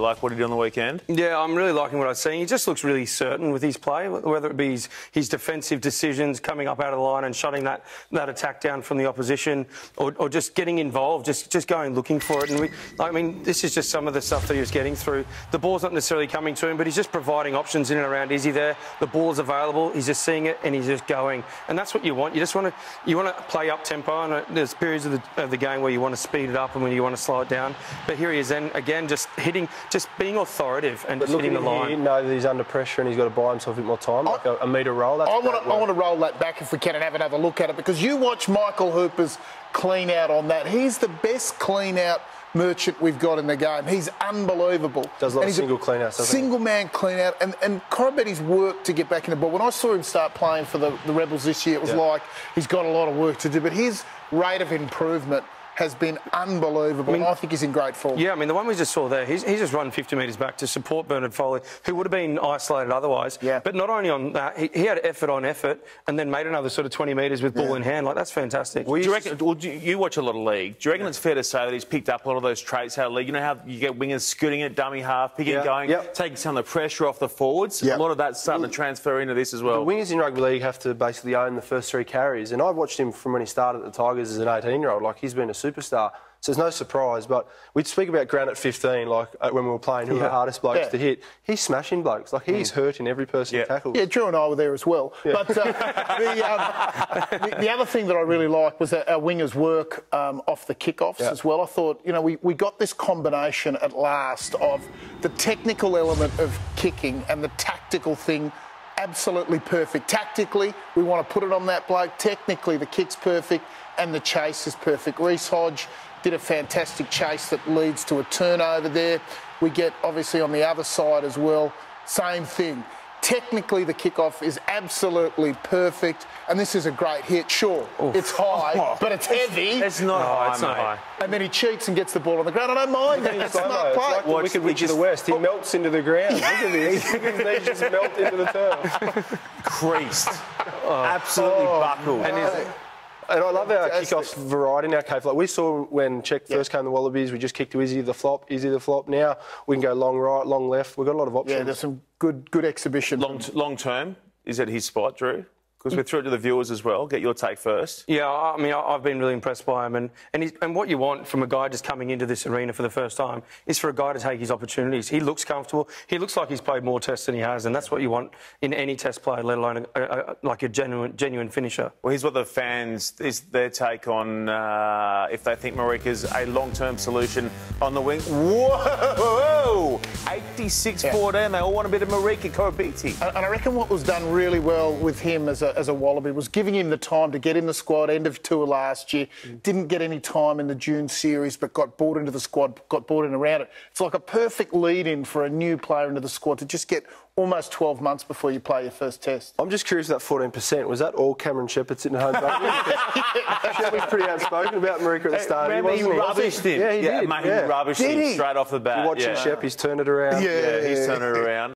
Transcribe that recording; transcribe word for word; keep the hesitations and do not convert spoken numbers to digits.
You like what he did on the weekend? Yeah, I'm really liking what I've seen. He just looks really certain with his play, whether it be his, his defensive decisions, coming up out of the line and shutting that, that attack down from the opposition, or, or just getting involved, just, just going looking for it. And we, I mean, this is just some of the stuff that he was getting through. The ball's not necessarily coming to him, but he's just providing options in and around Izzy there. The ball's available, he's just seeing it and he's just going. And that's what you want. You just want to, you want to play up-tempo, and there's periods of the, of the game where you want to speed it up and when you want to slow it down. But here he is then, again, just hitting... Just being authoritative and just hitting the line. You know that he's under pressure and he's got to buy himself a bit more time, like I, a, a metre roll. That's I want to I want to roll that back if we can and have another look at it, because you watch Michael Hooper's clean out on that. He's the best clean out merchant we've got in the game. He's unbelievable. Does a lot of single clean outs, doesn't he? Single man clean out, and, and Koroibeti's work to get back in the ball. When I saw him start playing for the, the Rebels this year, it was yeah. like he's got a lot of work to do, but his rate of improvement has been unbelievable. I, mean, I think he's in great form. Yeah, I mean, the one we just saw there, he's, he's just run fifty metres back to support Bernard Foley, who would have been isolated otherwise. Yeah. But not only on that, he, he had effort on effort and then made another sort of twenty metres with ball yeah. in hand. Like, that's fantastic. Well, do you, reckon, well, do you watch a lot of league. Do you reckon yeah. it's fair to say that he's picked up a lot of those traits out of league? You know how you get wingers scooting it, dummy half, picking yeah. going, yep. taking some of the pressure off the forwards? Yep. A lot of that's starting to transfer into this as well. The wingers in rugby league have to basically own the first three carries. And I watched him from when he started at the Tigers as an eighteen-year-old. Like, he's been a super superstar. So it's no surprise, but we'd speak about Grant at fifteen, like when we were playing, who yeah. were the hardest blokes yeah. to hit. He's smashing blokes. Like, he's mm. hurting every person yeah. he tackles. Yeah, Drew and I were there as well. Yeah. But uh, the, um, the, the other thing that I really liked was that our wingers' work um, off the kickoffs yeah. as well. I thought, you know, we, we got this combination at last of the technical element of kicking and the tactical thing. Absolutely perfect. Tactically, we want to put it on that bloke. Technically, the kick's perfect and the chase is perfect. Reese Hodge did a fantastic chase that leads to a turnover there. We get, obviously, on the other side as well, same thing. Technically, the kickoff is absolutely perfect, and this is a great hit. Sure, Oof. it's high, oh. but it's heavy. It's not no, high, it's not high. And then he cheats and gets the ball on the ground. I don't mind that. It's a smart play. Like we could reach the West. He oh. melts into the ground. Look at this. They just melt into the turf. Creased. Oh. Absolutely oh, buckled. And is it? And I love our kickoff variety in our cave. Like, we saw when Check yep. first came to the Wallabies, we just kicked to Izzy the flop, Izzy the flop. Now we can go long right, long left. We've got a lot of options. Yeah, there's some good good exhibition. Long, long term, is that his spot, Drew? Because we're through to the viewers as well. Get your take first. Yeah, I mean, I've been really impressed by him. And and, he's, and what you want from a guy just coming into this arena for the first time is for a guy to take his opportunities. He looks comfortable. He looks like he's played more tests than he has, and that's what you want in any test player, let alone a, a, a, like a genuine genuine finisher. Well, here's what the fans, is their take on uh, if they think Marika's a long-term solution on the wing. Whoa! eighty-six fourteen. Yeah. They all want a bit of Marika Koroibete. And, and I reckon what was done really well with him as a as a Wallaby was giving him the time to get in the squad. End of tour last year, mm. didn't get any time in the June series, but got brought into the squad, got brought in around it. It's like a perfect lead-in for a new player into the squad to just get almost twelve months before you play your first test. I'm just curious about fourteen percent. Was that all Cameron Shepard sitting home? Shepard was pretty outspoken about Marika at the start. Remember, he, he rubbished him. Yeah, he yeah, did. Mate, yeah. he rubbished did him he? straight off the bat. Watching yeah. Shep, he's turned it around. Yeah, yeah, yeah, yeah. he's turned it around.